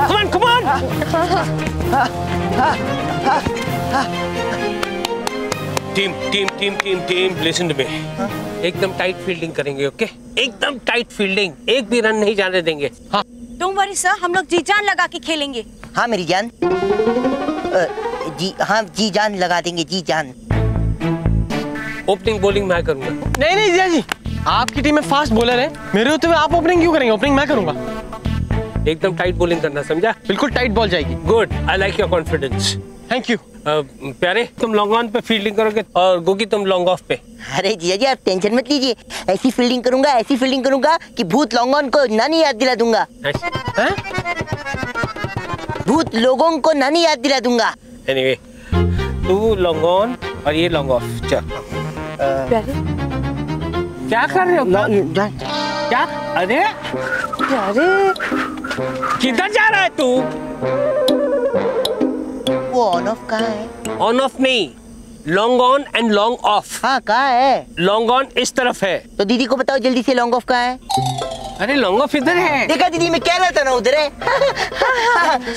Come on! Team, listen to me. एकदम tight fielding करेंगे, okay? एकदम टाइट फील्डिंग, एक भी रन नहीं जाने देंगे। हाँ। Don't worry sir, हम लोग जी जान लगा के खेलेंगे। हाँ मेरी जान। हाँ जी जान लगा देंगे, जी जान। ओपनिंग बॉलिंग मैं करूँगा। नहीं जिया जी, आपकी टीम में फास्ट बॉलर है, मेरे होते हुए आप ओपनिंग क्यों करेंगे? ओपनिंग मैं करूँगा। एकदम टाइट बॉलिंग करना, समझा? बिल्कुल टाइट बॉल जाएगी। Good, I like your confidence. Thank you. प्यारे तुम लॉन्ग ऑन पे फील्डिंग करोगे और गोगी तुम लॉन्ग ऑफ पे। अरे जिया जी आप टेंशन मत लीजिए, ऐसी फील्डिंग करूंगा कि भूत लॉन्ग ऑन को नानी याद दिला दूंगा। भूत लोगों को नानी याद दिला दूंगा। एनीवे, तू लॉन्ग ऑन और ये लॉन्ग ऑफ। चल क्या कर रहे हो? क्या? अरे किधर जा रहा है तू? वो ऑन ऑफ कहाँ है? ऑन ऑफ नहीं, long on and long off. हाँ कहाँ है? लॉन्ग ऑन इस तरफ है। तो दीदी को बताओ जल्दी से लॉन्ग ऑफ कहाँ है। अरे लॉन्ग ऑफ इधर है। देखा दीदी, मैं कह रहा था ना उधर है।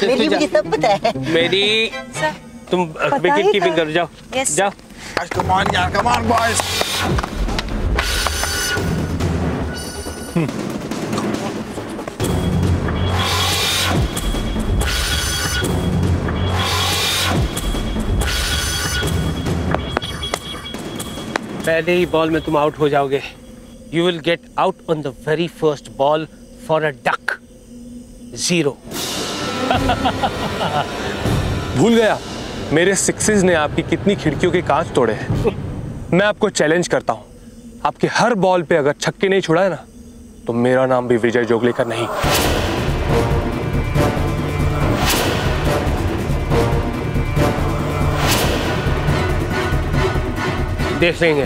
मेरी सब पता है। मेरी तुम विकेट कीपिंग कर जाओ। Come on boys. पहले ही बॉल में तुम आउट हो जाओगे। You will get out on the very first ball for a duck. 0। भूल गया मेरे सिक्सेस ने आपकी कितनी खिड़कियों के कांच तोड़े हैं। मैं आपको चैलेंज करता हूँ, आपके हर बॉल पे अगर छक्के नहीं छुड़ाए ना तो मेरा नाम भी विजय जोगलेकर नहीं। देख लेंगे।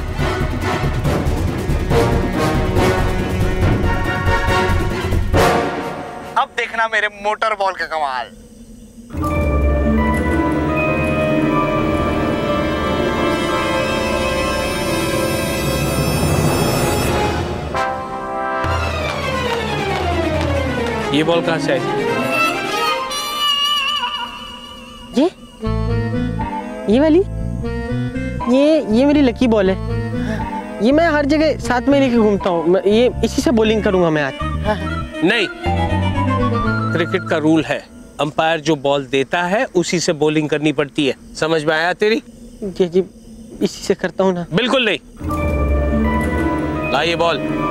अब देखना मेरे मोटर बॉल का कमाल। ये बॉल कहाँ से आई? ये वाली, ये मेरी लकी बॉल है। ये मैं हर जगह साथ में लेके घूमता हूँ। ये इसी से बॉलिंग करूंगा मैं आज। नहीं, क्रिकेट का रूल है, अंपायर जो बॉल देता है उसी से बॉलिंग करनी पड़ती है। समझ में आया तेरी? जी इसी से करता हूँ ना। बिल्कुल नहीं। ला ये बॉल।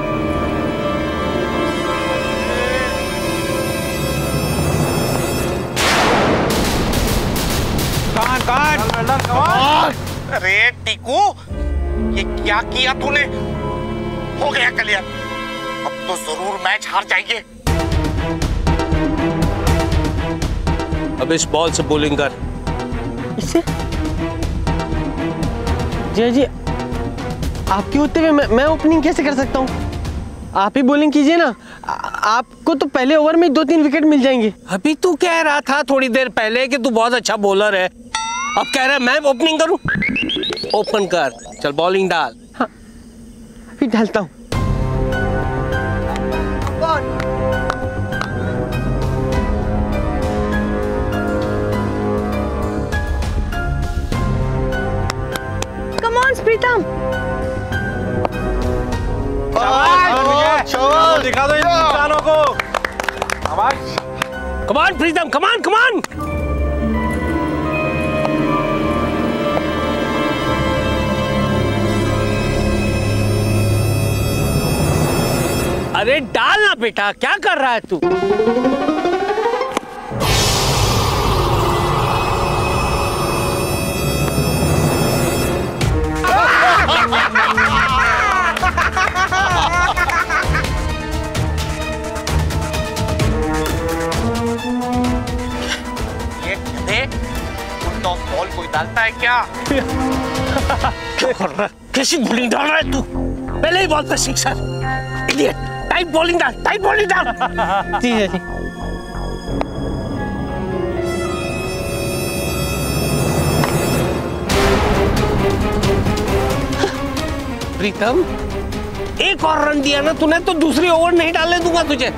अरे टिकू, ये क्या किया तूने? हो गया क्लियर। अब तो जरूर मैच हार जाएंगे। अब इस बॉल से बॉलिंग कर। इससे? जय जी, आपके होते हुए मैं ओपनिंग कैसे कर सकता हूँ? आप ही बॉलिंग कीजिए ना। आपको तो पहले ओवर में 2-3 विकेट मिल जाएंगे। अभी तू कह रहा था थोड़ी देर पहले कि तू बहुत अच्छा बॉलर है, अब कह रहा है मैं ओपनिंग करूं। ओपन कर, चल बॉलिंग डाल। हाँ, फिर डालता हूं। कम ऑन प्रीतम, दिखा दो इन इंसानों को। Come on Pritam, come on. अरे डाल ना बेटा, क्या कर रहा है तू? ये तो बॉल कोई डालता है क्या? क्या कर रहा है? कैसी बॉलिंग डाल रहा है तू? पहले ही बॉल पे सिक्सर, इडियट। टाइट बॉलिंग डाल। ठीक है जी। प्रीतम, एक और रन दिया ना तूने तो दूसरी ओवर नहीं डालने दूंगा तुझे।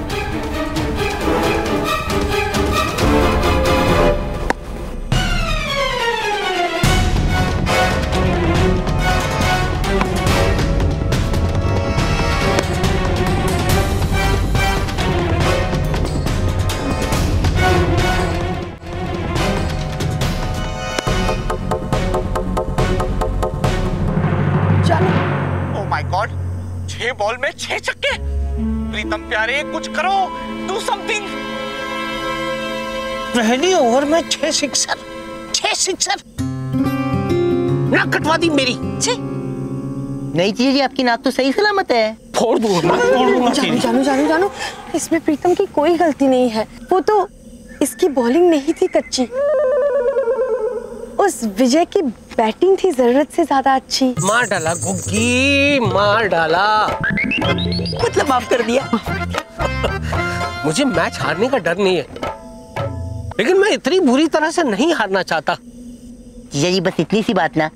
बॉल में 6 छक्के। प्रीतम प्यारे कुछ करो, डू समथिंग। पहली ओवर में 6 सिक्सर नाक कटवा दी मेरी। नहीं जी आपकी नाक तो सही सलामत है। फोड़ दूंगा, जानू इसमें प्रीतम की कोई गलती नहीं है। वो तो इसकी बॉलिंग नहीं थी कच्ची, उस विजय की बैटिंग थी जरूरत से ज्यादा अच्छी। मार डाला गुग्गी, मार डाला। मतलब माफ कर दिया। मुझे मैच हारने का डर नहीं है, लेकिन मैं इतनी बुरी तरह से नहीं हारना चाहता। जीजा जी बस इतनी सी बात ना,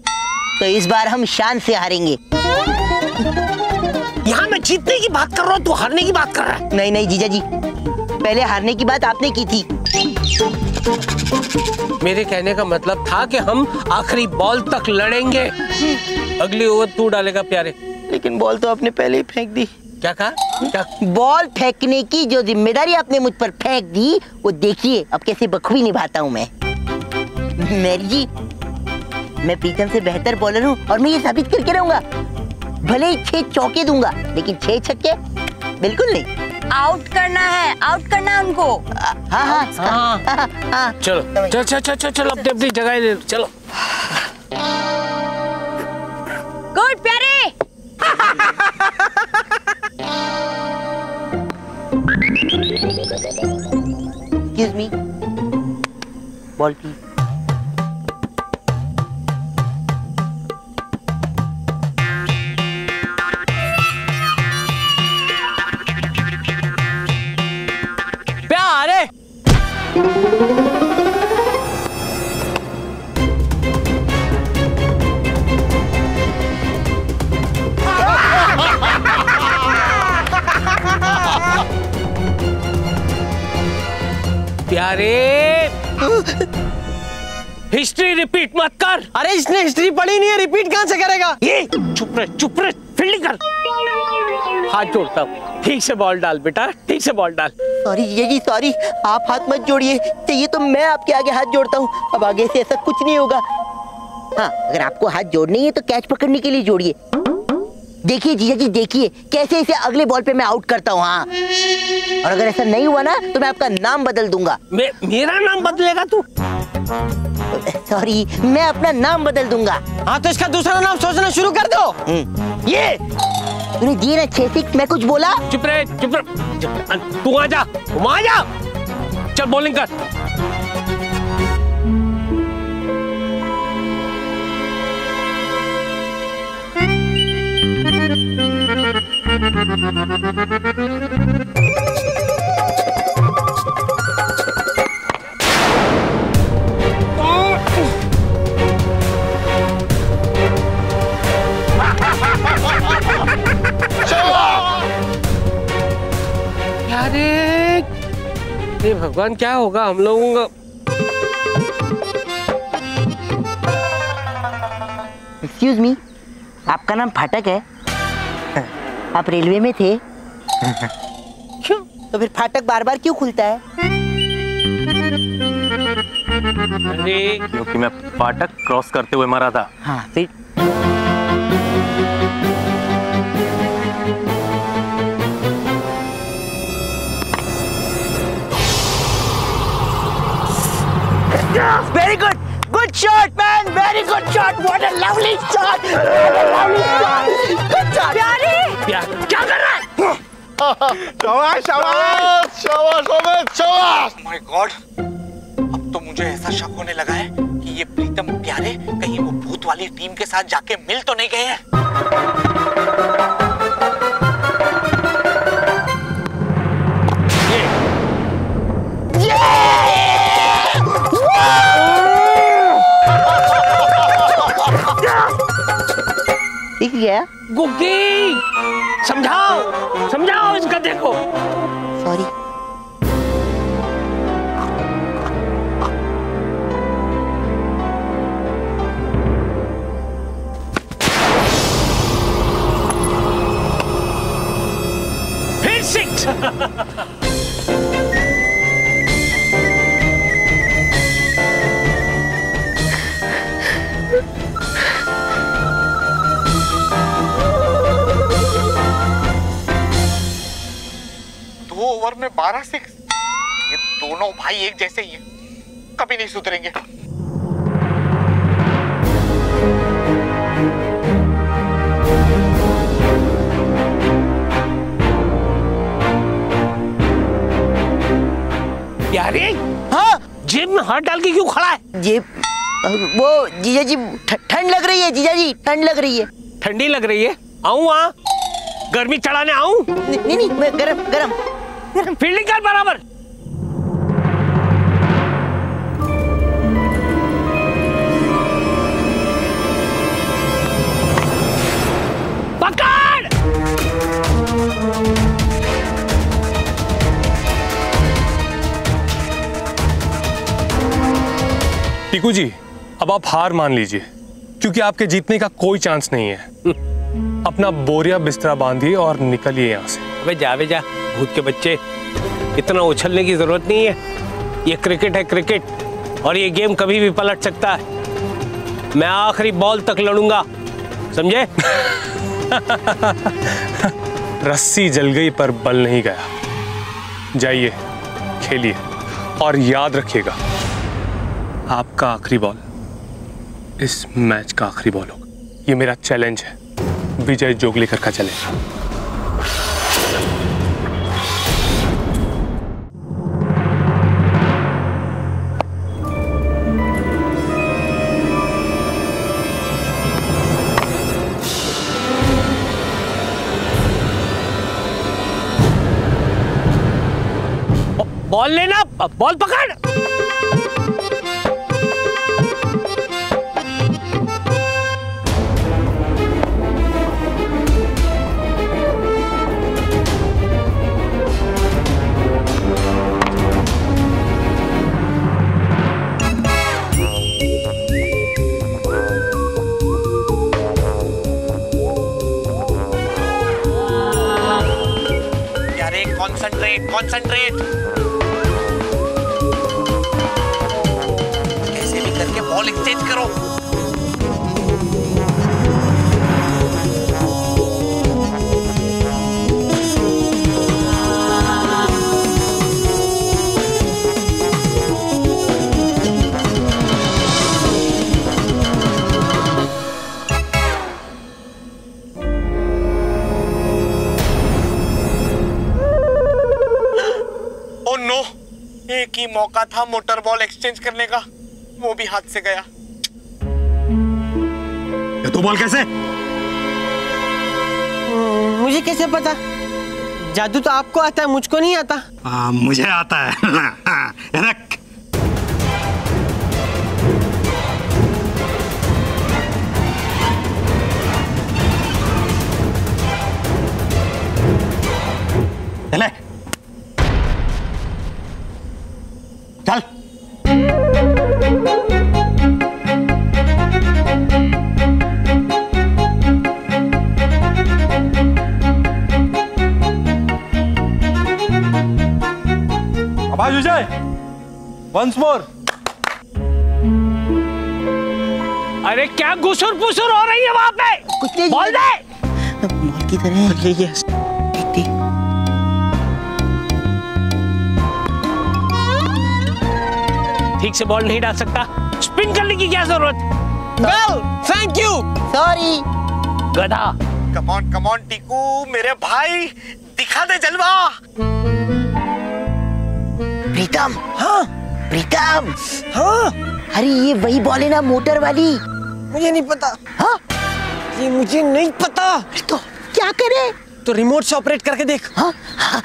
तो इस बार हम शान से हारेंगे। यहाँ मैं जीतने की बात कर रहा हूँ, तू हारने की बात कर रहा है। नहीं नहीं जीजा जी, पहले हारने की बात आपने की थी। मेरे कहने का मतलब था कि हम आखिरी बॉल तक लड़ेंगे। अगली ओवर तू डालेगा प्यारे। लेकिन बॉल तो आपने पहले ही फेंक दी। क्या कहा? क्या बॉल फेंकने की जो जिम्मेदारी आपने मुझ पर फेंक दी, वो देखिए अब कैसे बखूबी निभाता हूँ मैं। मेरी जी, मैं प्रीतम से बेहतर बॉलर हूँ और मैं ये साबित करके रहूंगा। भले ही 6 चौके दूंगा, लेकिन 6 छक्के बिल्कुल नहीं। आउट करना है, आउट करना उनको। हाँ। चलो चल अपनी जगह ले, चलो। गुड प्यारे। एक्सक्यूज मी, बॉल की। प्यारे हिस्ट्री रिपीट मत कर। अरे इसने हिस्ट्री पढ़ी नहीं है, रिपीट कहां से करेगा ये। चुप रहे, फील्डिंग कर। हाथ जोड़ता हूं, ठीक से बॉल डाल बेटा, ठीक से बॉल डाल। सॉरी जीजा जी, सॉरी, आप हाथ मत जोड़िए। चाहिए तो मैं आपके आगे हाथ जोड़ता हूँ, अब आगे से ऐसा कुछ नहीं होगा। हाँ, अगर आपको हाथ जोड़नी है तो कैच पकड़ने के लिए जोड़िए। देखिए जीजा जी, देखिए कैसे इसे अगले बॉल पे मैं आउट करता हूँ। हाँ, और अगर ऐसा नहीं हुआ ना तो मैं आपका नाम बदल दूंगा। मेरा नाम बदलेगा तू? सॉरी, मैं अपना नाम बदल दूंगा। हाँ तो इसका दूसरा नाम सोचना शुरू कर दो। ये तूने दिए ना 6 सिक्स, मैं कुछ बोला? चुप रहे। तू आजा, चल बॉलिंग कर। ये भगवान, क्या होगा हम लोगों का? एक्सक्यूज मी, आपका नाम फाटक है? आप रेलवे में थे? क्यों? तो फिर फाटक बार बार क्यों खुलता है? क्योंकि मैं फाटक क्रॉस करते हुए मरा था। हाँ फिर very good, good shot man, very good shot, what a lovely shot, what a lovely shot. प्यारे क्या कर रहा है? शाबाश। माय गॉड, अब तो मुझे ऐसा शक होने लगा है कि ये प्रीतम प्यारे कहीं वो भूत वाली टीम के साथ जाके मिल तो नहीं गए हैं। गुग्गी समझाओ इसका, देखो। सॉरी, फिर 6। 12-6 ये दोनों भाई एक जैसे ही हैं, कभी नहीं सुधरेंगे। प्यारे, हाँ जेब में हाथ डाल के क्यों खड़ा है? जेब वो जीजा जी ठंड लग रही है, जीजा जी ठंड लग रही है। ठंडी लग रही है? आऊं वहाँ गर्मी चढ़ाने आऊं? नहीं नहीं मैं गरम गरम गरम फील्डिंग कर बराबर। टिकू जी अब आप हार मान लीजिए क्योंकि आपके जीतने का कोई चांस नहीं है। अपना बोरिया बिस्तरा बांधिए और निकलिए यहाँ से। अबे जावे जा भूत के बच्चे, इतना उछलने की जरूरत नहीं है। ये क्रिकेट है क्रिकेट, और ये गेम कभी भी पलट सकता है। मैं आखिरी बॉल तक लड़ूंगा, समझे? रस्सी जल गई पर बल नहीं गया। जाइए खेलिए और याद रखिएगा आपका आखिरी बॉल इस मैच का आखिरी बॉल होगा। ये मेरा चैलेंज है, विजय जोगलेकर का चैलेंज। बॉल लेना, बॉल पकड़। यारे कॉन्सेंट्रेट कॉन्सेंट्रेट। बॉल एक्सचेंज करो। ओह नो, एक ही मौका था मोटर बॉल एक्सचेंज करने का, वो भी हाथ से गया। ये तो बॉल कैसे? मुझे कैसे पता? जादू तो आपको आता है, मुझको नहीं आता। मुझे आता है। रख। चले। चल। आवाज विजय, वंस मोर। अरे क्या घुसुर पुसुर हो रही है वहां पे? कुछ नहीं, बोल दे। मॉल की तरह ये यस ठीक से बॉल नहीं डाल सकता, स्पिन करने की क्या जरूरत? वेल थैंक यू, सॉरी गधा। कम ऑन कम ऑन टिकू मेरे भाई, दिखा दे जलवा। प्रीतम, हाँ प्रीतम, हाँ अरे ये वही बॉल है ना मोटर वाली? मुझे नहीं पता। हाँ ये मुझे नहीं पता। तो क्या करे? तो रिमोट से ऑपरेट करके देख। हाँ हाँ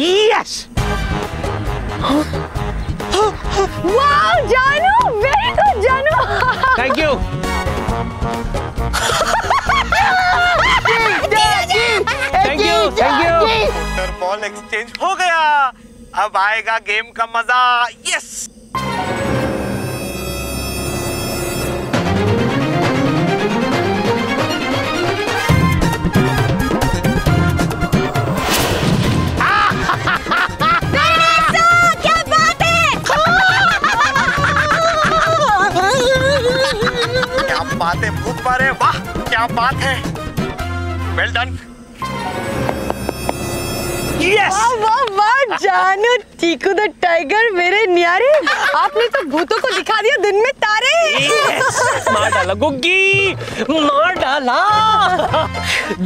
Yes. Huh? Wow, Janu, very good, Janu. Thank you. Thank you, thank you. Motor ball exchange हो गया, अब आएगा गेम का मजा। Yes. क्या बात है, वेल डन। यस, वाह वाह जानू, टीकू द टाइगर मेरे न्यारे, आपने तो भूतों को दिखा दिया दिन में तारे। yes, मार डाला गुग्गी, मार डाला।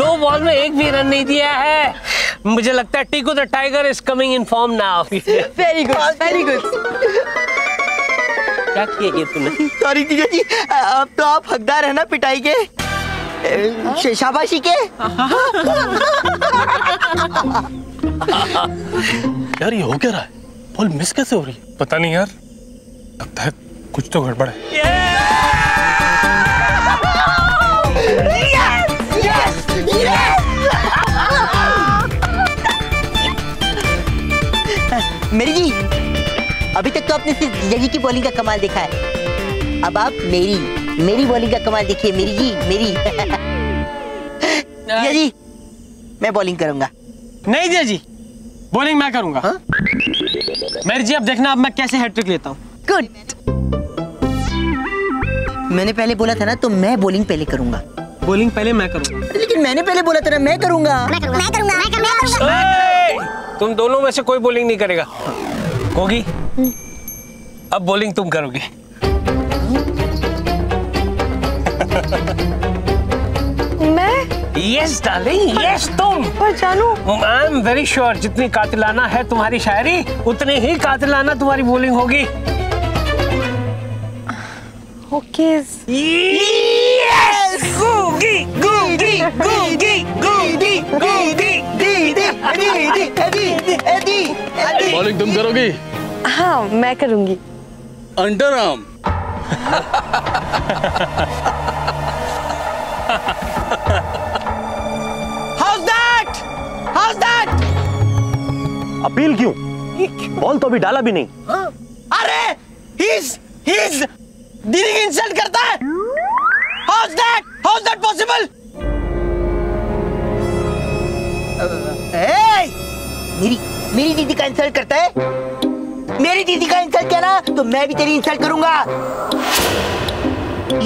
2 बॉल में 1 भी रन नहीं दिया है। मुझे लगता है Tiku the tiger is coming in form now. Very good, very good. क्या किया ये तुमने? सॉरी जीजा जी, अब तो आप हकदार है ना पिटाई के, शाबाशी के। यार ये हो क्या रहा है? बॉल मिस कैसे हो रही है? पता नहीं यार, लगता है कुछ तो गड़बड़ है। yes! yes! yes! मेरी जी, अभी तक तो आपने सिर्फ जीजा जी की बॉलिंग का कमाल देखा है, अब आप मेरी बॉलिंग का कमाल देखिए। मेरी जी, मेरी जीजा जी, मैं बॉलिंग करूंगा। नहीं जीजा जी, बॉलिंग मैं करूंगा। हा? मेरी जी अब देखना अब मैं कैसे हैट्रिक लेता हूँ। गुड, मैंने पहले बोला था ना, तो मैं बॉलिंग पहले करूंगा। बॉलिंग पहले मैं करूंगा, लेकिन मैंने पहले बोला था ना मैं करूंगा। तुम दोनों में से कोई बॉलिंग नहीं करेगा। गोगी, अब बॉलिंग तुम करोगे। मैं? यस डार्लिंग, यस तुम। पर जानू, आई एम वेरी श्योर जितनी कातिलाना है तुम्हारी शायरी, उतनी ही कातिलाना तुम्हारी बॉलिंग होगी। Okay. Yes Gogi Gogi Gogi Gogi Gogi bowling तुम करोगी? हाँ मैं करूंगी। Under arm. How's that? How's that? Appeal क्यों? बॉल तो अभी डाला भी नहीं। अरे he's dealing insult करता है। How's that? How's that possible? Hey, मेरी दीदी का इंसल्ट करता है। मेरी दीदी का इंसल्ट किया ना, तो मैं भी तेरी इंसल्ट करूंगा।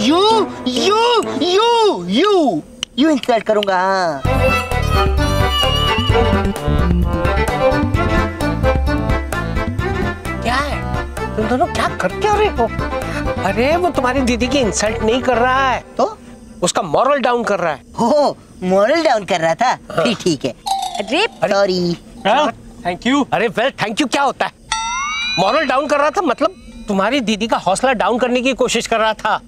You you you you you insult करूंगा। क्या है, तुम दोनों क्या कर क्या रहे हो? अरे वो तुम्हारी दीदी की इंसल्ट नहीं कर रहा है, तो उसका मॉरल डाउन कर रहा है। हो, मॉरल डाउन कर रहा था, ठीक ठीक है। अरे सॉरी, थैंक यू। अरे वेल थैंक यू क्या होता है? मॉरल डाउन कर रहा था मतलब तुम्हारी दीदी का हौसला डाउन करने की कोशिश कर रहा था,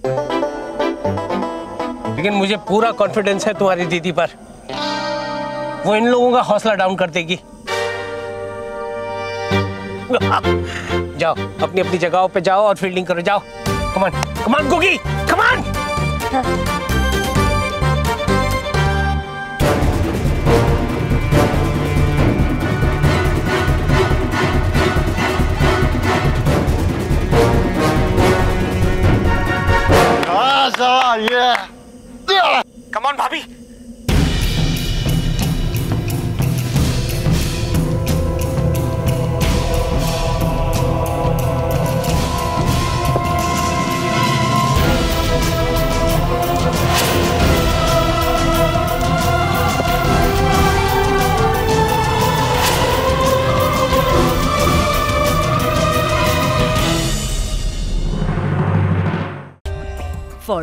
लेकिन मुझे पूरा कॉन्फिडेंस है तुम्हारी दीदी पर, वो इन लोगों का हौसला डाउन कर देगी। जाओ अपनी अपनी जगहों पे जाओ और फील्डिंग करो, जाओ। कमान कमान गुगी, कमान। Come on, भाभी। For